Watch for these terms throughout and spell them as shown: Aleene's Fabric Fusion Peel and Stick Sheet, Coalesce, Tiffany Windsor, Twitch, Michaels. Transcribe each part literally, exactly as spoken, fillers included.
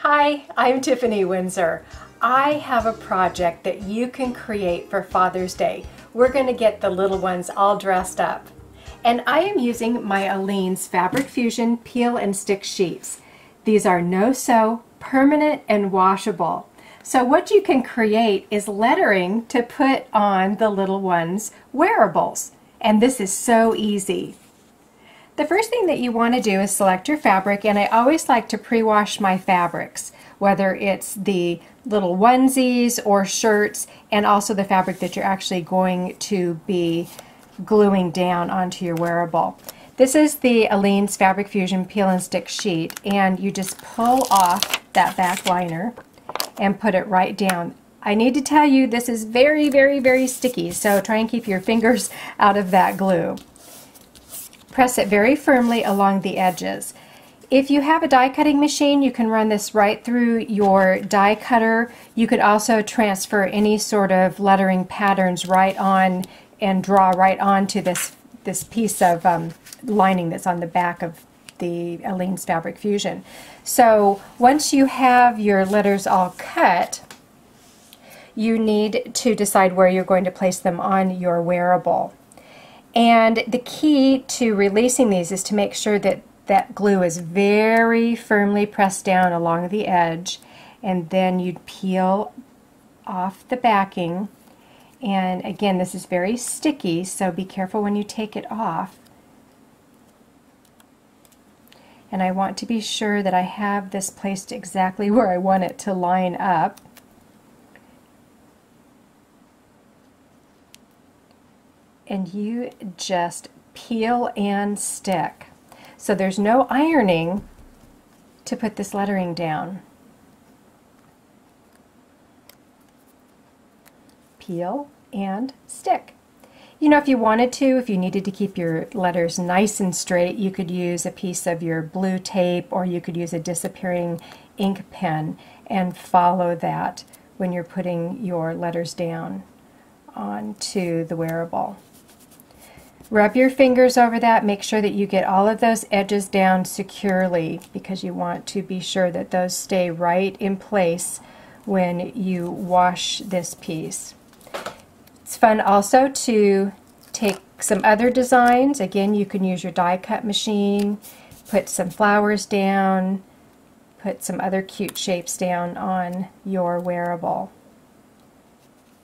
Hi, I'm Tiffany Windsor. I have a project that you can create for Father's Day. We're going to get the little ones all dressed up. And I am using my Aleene's Fabric Fusion Peel and Stick Sheets. These are no-sew, permanent, and washable. So what you can create is lettering to put on the little ones' wearables. And this is so easy. The first thing that you want to do is select your fabric, and I always like to pre-wash my fabrics, whether it's the little onesies or shirts, and also the fabric that you're actually going to be gluing down onto your wearable. This is the Aleene's Fabric Fusion Peel and Stick Sheet, and you just pull off that back liner and put it right down. I need to tell you, this is very, very, very sticky, so try and keep your fingers out of that glue. Press it very firmly along the edges. If you have a die cutting machine, you can run this right through your die cutter. You could also transfer any sort of lettering patterns right on and draw right onto this, this piece of um, lining that's on the back of the Aleene's Fabric Fusion. So once you have your letters all cut, you need to decide where you're going to place them on your wearable. And the key to releasing these is to make sure that that glue is very firmly pressed down along the edge, and then you'd peel off the backing. And again, this is very sticky, so be careful when you take it off. And I want to be sure that I have this placed exactly where I want it to line up. And you just peel and stick. So there's no ironing to put this lettering down. Peel and stick. You know, if you wanted to, if you needed to keep your letters nice and straight, you could use a piece of your blue tape, or you could use a disappearing ink pen and follow that when you're putting your letters down onto the wearable. Rub your fingers over that. Make sure that you get all of those edges down securely, because you want to be sure that those stay right in place when you wash this piece. It's fun also to take some other designs. Again, you can use your die cut machine, put some flowers down, put some other cute shapes down on your wearable.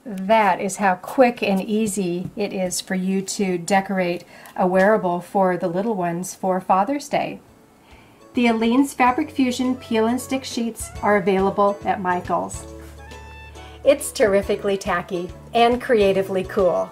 That is how quick and easy it is for you to decorate a wearable for the little ones for Father's Day. The Aleene's Fabric Fusion Peel and Stick Sheets are available at Michaels. It's terrifically tacky and creatively cool.